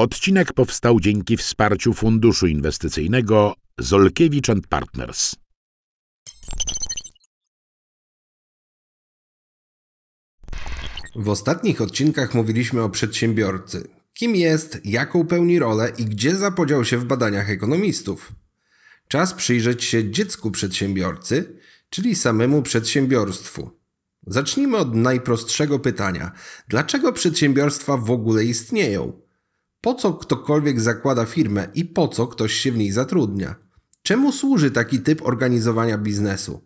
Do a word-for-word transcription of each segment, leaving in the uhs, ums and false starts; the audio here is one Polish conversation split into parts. Odcinek powstał dzięki wsparciu Funduszu Inwestycyjnego Zolkiewicz and Partners. W ostatnich odcinkach mówiliśmy o przedsiębiorcy. Kim jest, jaką pełni rolę i gdzie zapodział się w badaniach ekonomistów. Czas przyjrzeć się dziecku przedsiębiorcy, czyli samemu przedsiębiorstwu. Zacznijmy od najprostszego pytania. Dlaczego przedsiębiorstwa w ogóle istnieją? Po co ktokolwiek zakłada firmę i po co ktoś się w niej zatrudnia? Czemu służy taki typ organizowania biznesu?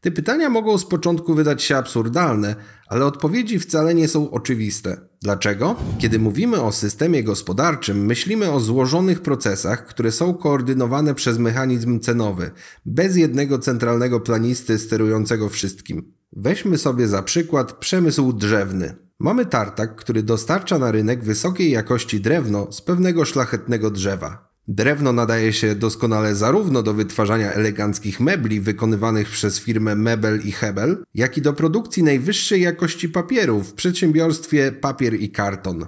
Te pytania mogą z początku wydać się absurdalne, ale odpowiedzi wcale nie są oczywiste. Dlaczego? Kiedy mówimy o systemie gospodarczym, myślimy o złożonych procesach, które są koordynowane przez mechanizm cenowy, bez jednego centralnego planisty sterującego wszystkim. Weźmy sobie za przykład przemysł drzewny. Mamy tartak, który dostarcza na rynek wysokiej jakości drewno z pewnego szlachetnego drzewa. Drewno nadaje się doskonale zarówno do wytwarzania eleganckich mebli wykonywanych przez firmę Mebel i Hebel, jak i do produkcji najwyższej jakości papieru w przedsiębiorstwie Papier i Karton.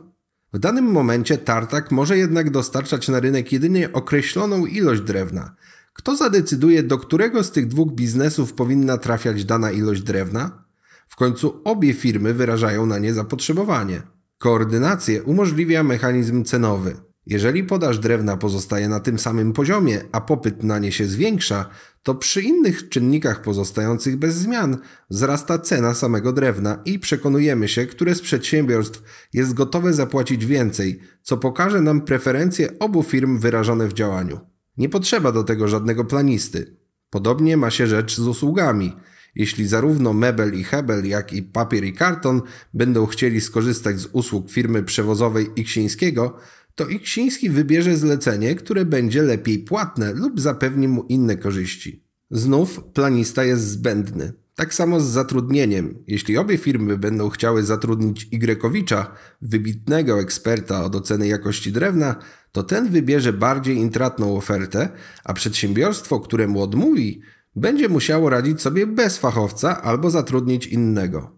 W danym momencie tartak może jednak dostarczać na rynek jedynie określoną ilość drewna. Kto zadecyduje, do którego z tych dwóch biznesów powinna trafiać dana ilość drewna? W końcu obie firmy wyrażają na nie zapotrzebowanie. Koordynację umożliwia mechanizm cenowy. Jeżeli podaż drewna pozostaje na tym samym poziomie, a popyt na nie się zwiększa, to przy innych czynnikach pozostających bez zmian wzrasta cena samego drewna i przekonujemy się, które z przedsiębiorstw jest gotowe zapłacić więcej, co pokaże nam preferencje obu firm wyrażone w działaniu. Nie potrzeba do tego żadnego planisty. Podobnie ma się rzecz z usługami. Jeśli zarówno Mebel i Hebel, jak i Papier i Karton będą chcieli skorzystać z usług firmy przewozowej Iksińskiego, to Iksiński wybierze zlecenie, które będzie lepiej płatne lub zapewni mu inne korzyści. Znów planista jest zbędny. Tak samo z zatrudnieniem. Jeśli obie firmy będą chciały zatrudnić Y-kowicza, wybitnego eksperta od oceny jakości drewna, to ten wybierze bardziej intratną ofertę, a przedsiębiorstwo, któremu odmówi, będzie musiało radzić sobie bez fachowca albo zatrudnić innego.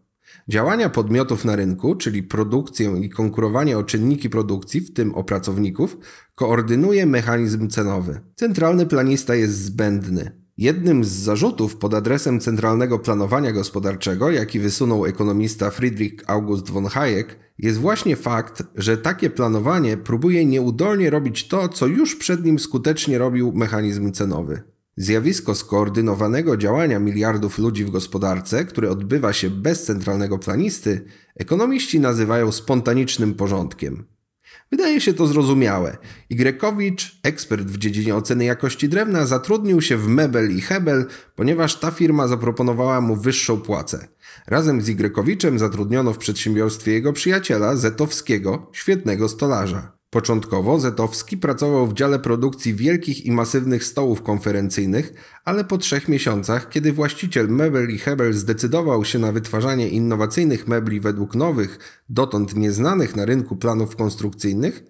Działania podmiotów na rynku, czyli produkcję i konkurowanie o czynniki produkcji, w tym o pracowników, koordynuje mechanizm cenowy. Centralny planista jest zbędny. Jednym z zarzutów pod adresem centralnego planowania gospodarczego, jaki wysunął ekonomista Friedrich August von Hayek, jest właśnie fakt, że takie planowanie próbuje nieudolnie robić to, co już przed nim skutecznie robił mechanizm cenowy. Zjawisko skoordynowanego działania miliardów ludzi w gospodarce, które odbywa się bez centralnego planisty, ekonomiści nazywają spontanicznym porządkiem. Wydaje się to zrozumiałe. Y-kowicz, ekspert w dziedzinie oceny jakości drewna, zatrudnił się w Mebel i Hebel, ponieważ ta firma zaproponowała mu wyższą płacę. Razem z Y-kowiczem zatrudniono w przedsiębiorstwie jego przyjaciela, Zetowskiego, świetnego stolarza. Początkowo Zetowski pracował w dziale produkcji wielkich i masywnych stołów konferencyjnych, ale po trzech miesiącach, kiedy właściciel Mebel i Hebel zdecydował się na wytwarzanie innowacyjnych mebli według nowych, dotąd nieznanych na rynku planów konstrukcyjnych,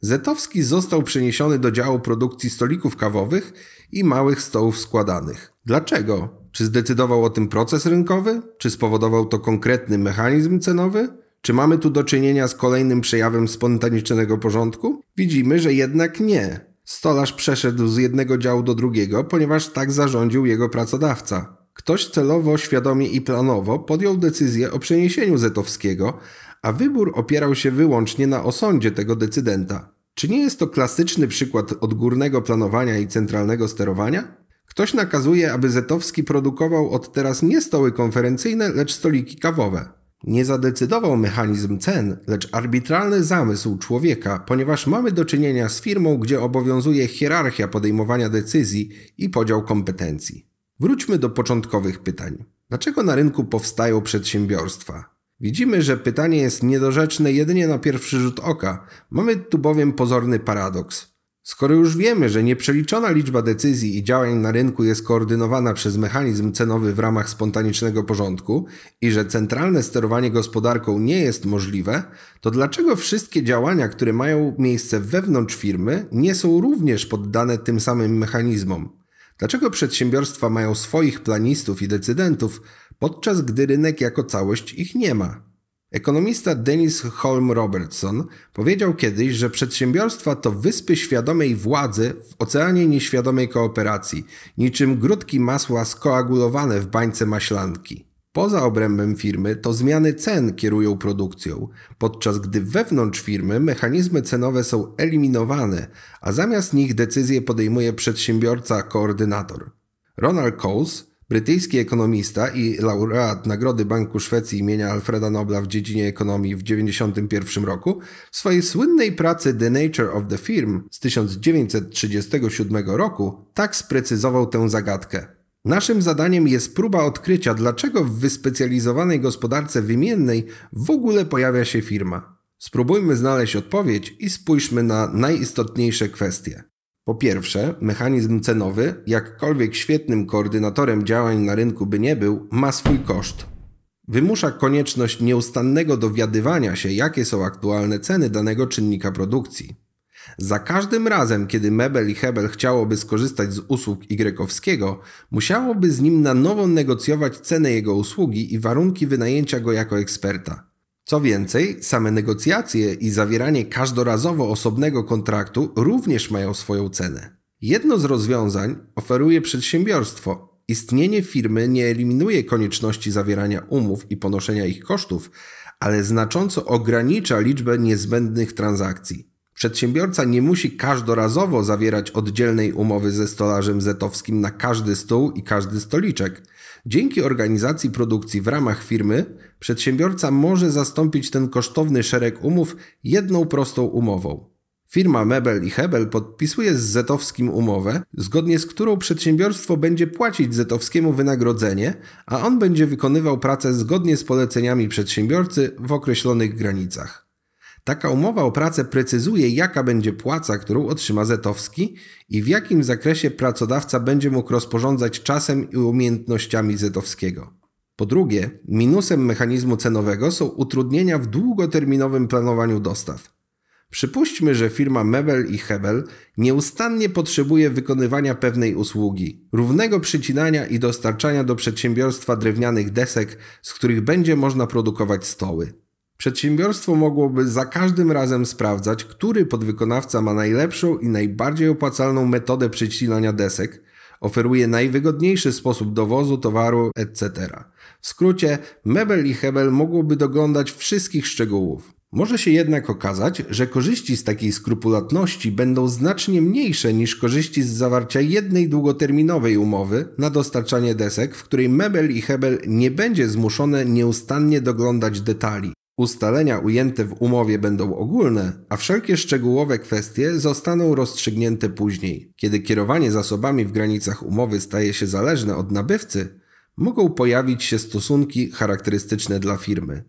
Zetowski został przeniesiony do działu produkcji stolików kawowych i małych stołów składanych. Dlaczego? Czy zdecydował o tym proces rynkowy? Czy spowodował to konkretny mechanizm cenowy? Czy mamy tu do czynienia z kolejnym przejawem spontanicznego porządku? Widzimy, że jednak nie. Stolarz przeszedł z jednego działu do drugiego, ponieważ tak zarządził jego pracodawca. Ktoś celowo, świadomie i planowo podjął decyzję o przeniesieniu Zetowskiego, a wybór opierał się wyłącznie na osądzie tego decydenta. Czy nie jest to klasyczny przykład odgórnego planowania i centralnego sterowania? Ktoś nakazuje, aby Zetowski produkował od teraz nie stoły konferencyjne, lecz stoliki kawowe. Nie zadecydował mechanizm cen, lecz arbitralny zamysł człowieka, ponieważ mamy do czynienia z firmą, gdzie obowiązuje hierarchia podejmowania decyzji i podział kompetencji. Wróćmy do początkowych pytań. Dlaczego na rynku powstają przedsiębiorstwa? Widzimy, że pytanie jest niedorzeczne jedynie na pierwszy rzut oka. Mamy tu bowiem pozorny paradoks. Skoro już wiemy, że nieprzeliczona liczba decyzji i działań na rynku jest koordynowana przez mechanizm cenowy w ramach spontanicznego porządku i że centralne sterowanie gospodarką nie jest możliwe, to dlaczego wszystkie działania, które mają miejsce wewnątrz firmy, nie są również poddane tym samym mechanizmom? Dlaczego przedsiębiorstwa mają swoich planistów i decydentów, podczas gdy rynek jako całość ich nie ma? Ekonomista Dennis Holm Robertson powiedział kiedyś, że przedsiębiorstwa to wyspy świadomej władzy w oceanie nieświadomej kooperacji, niczym grudki masła skoagulowane w bańce maślanki. Poza obrębem firmy to zmiany cen kierują produkcją, podczas gdy wewnątrz firmy mechanizmy cenowe są eliminowane, a zamiast nich decyzje podejmuje przedsiębiorca-koordynator. Ronald Coase, brytyjski ekonomista i laureat Nagrody Banku Szwecji imienia Alfreda Nobla w dziedzinie ekonomii w tysiąc dziewięćset dziewięćdziesiątym pierwszym roku, w swojej słynnej pracy The Nature of the Firm z tysiąc dziewięćset trzydziestego siódmego roku tak sprecyzował tę zagadkę. Naszym zadaniem jest próba odkrycia, dlaczego w wyspecjalizowanej gospodarce wymiennej w ogóle pojawia się firma. Spróbujmy znaleźć odpowiedź i spójrzmy na najistotniejsze kwestie. Po pierwsze, mechanizm cenowy, jakkolwiek świetnym koordynatorem działań na rynku by nie był, ma swój koszt. Wymusza konieczność nieustannego dowiadywania się, jakie są aktualne ceny danego czynnika produkcji. Za każdym razem, kiedy Mebel i Hebel chciałoby skorzystać z usług Y-owskiego, musiałoby z nim na nowo negocjować cenę jego usługi i warunki wynajęcia go jako eksperta. Co więcej, same negocjacje i zawieranie każdorazowo osobnego kontraktu również mają swoją cenę. Jedno z rozwiązań oferuje przedsiębiorstwo. Istnienie firmy nie eliminuje konieczności zawierania umów i ponoszenia ich kosztów, ale znacząco ogranicza liczbę niezbędnych transakcji. Przedsiębiorca nie musi każdorazowo zawierać oddzielnej umowy ze stolarzem zetowskim na każdy stół i każdy stoliczek. Dzięki organizacji produkcji w ramach firmy przedsiębiorca może zastąpić ten kosztowny szereg umów jedną prostą umową. Firma Mebel i Hebel podpisuje z zetowskim umowę, zgodnie z którą przedsiębiorstwo będzie płacić zetowskiemu wynagrodzenie, a on będzie wykonywał pracę zgodnie z poleceniami przedsiębiorcy w określonych granicach. Taka umowa o pracę precyzuje, jaka będzie płaca, którą otrzyma zetowski i w jakim zakresie pracodawca będzie mógł rozporządzać czasem i umiejętnościami zetowskiego. Po drugie, minusem mechanizmu cenowego są utrudnienia w długoterminowym planowaniu dostaw. Przypuśćmy, że firma Mebel i Hebel nieustannie potrzebuje wykonywania pewnej usługi, równego przycinania i dostarczania do przedsiębiorstwa drewnianych desek, z których będzie można produkować stoły. Przedsiębiorstwo mogłoby za każdym razem sprawdzać, który podwykonawca ma najlepszą i najbardziej opłacalną metodę przycinania desek, oferuje najwygodniejszy sposób dowozu towaru, et cetera. W skrócie, Mebel i Hebel mogłoby doglądać wszystkich szczegółów. Może się jednak okazać, że korzyści z takiej skrupulatności będą znacznie mniejsze niż korzyści z zawarcia jednej długoterminowej umowy na dostarczanie desek, w której Mebel i Hebel nie będzie zmuszone nieustannie doglądać detali. Ustalenia ujęte w umowie będą ogólne, a wszelkie szczegółowe kwestie zostaną rozstrzygnięte później. Kiedy kierowanie zasobami w granicach umowy staje się zależne od nabywcy, mogą pojawić się stosunki charakterystyczne dla firmy.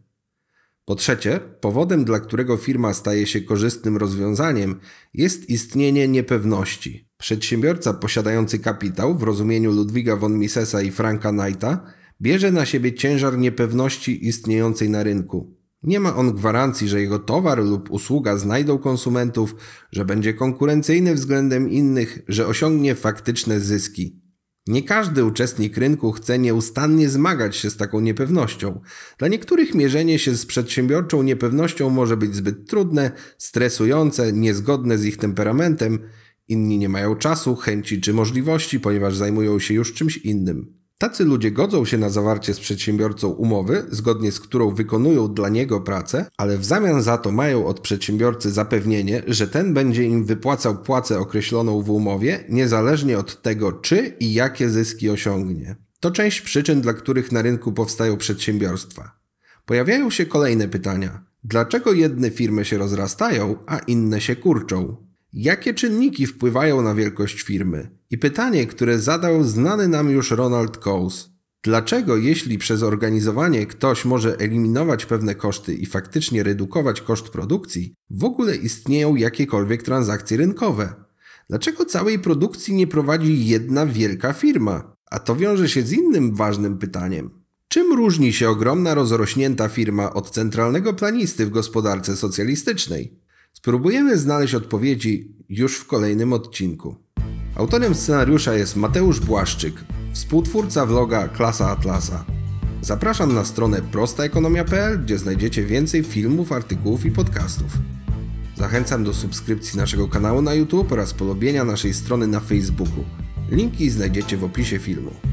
Po trzecie, powodem, dla którego firma staje się korzystnym rozwiązaniem, jest istnienie niepewności. Przedsiębiorca posiadający kapitał w rozumieniu Ludwiga von Misesa i Franka Knighta bierze na siebie ciężar niepewności istniejącej na rynku. Nie ma on gwarancji, że jego towar lub usługa znajdą konsumentów, że będzie konkurencyjny względem innych, że osiągnie faktyczne zyski. Nie każdy uczestnik rynku chce nieustannie zmagać się z taką niepewnością. Dla niektórych mierzenie się z przedsiębiorczą niepewnością może być zbyt trudne, stresujące, niezgodne z ich temperamentem. Inni nie mają czasu, chęci czy możliwości, ponieważ zajmują się już czymś innym. Tacy ludzie godzą się na zawarcie z przedsiębiorcą umowy, zgodnie z którą wykonują dla niego pracę, ale w zamian za to mają od przedsiębiorcy zapewnienie, że ten będzie im wypłacał płacę określoną w umowie, niezależnie od tego, czy i jakie zyski osiągnie. To część przyczyn, dla których na rynku powstają przedsiębiorstwa. Pojawiają się kolejne pytania. Dlaczego jedne firmy się rozrastają, a inne się kurczą? Jakie czynniki wpływają na wielkość firmy? I pytanie, które zadał znany nam już Ronald Coase. Dlaczego, jeśli przez organizowanie ktoś może eliminować pewne koszty i faktycznie redukować koszt produkcji, w ogóle istnieją jakiekolwiek transakcje rynkowe? Dlaczego całej produkcji nie prowadzi jedna wielka firma? A to wiąże się z innym ważnym pytaniem. Czym różni się ogromna rozrośnięta firma od centralnego planisty w gospodarce socjalistycznej? Spróbujemy znaleźć odpowiedzi już w kolejnym odcinku. Autorem scenariusza jest Mateusz Błaszczyk, współtwórca vloga Klasa Atlasa. Zapraszam na stronę prosta ekonomia kropka p l, gdzie znajdziecie więcej filmów, artykułów i podcastów. Zachęcam do subskrypcji naszego kanału na YouTube oraz polubienia naszej strony na Facebooku. Linki znajdziecie w opisie filmu.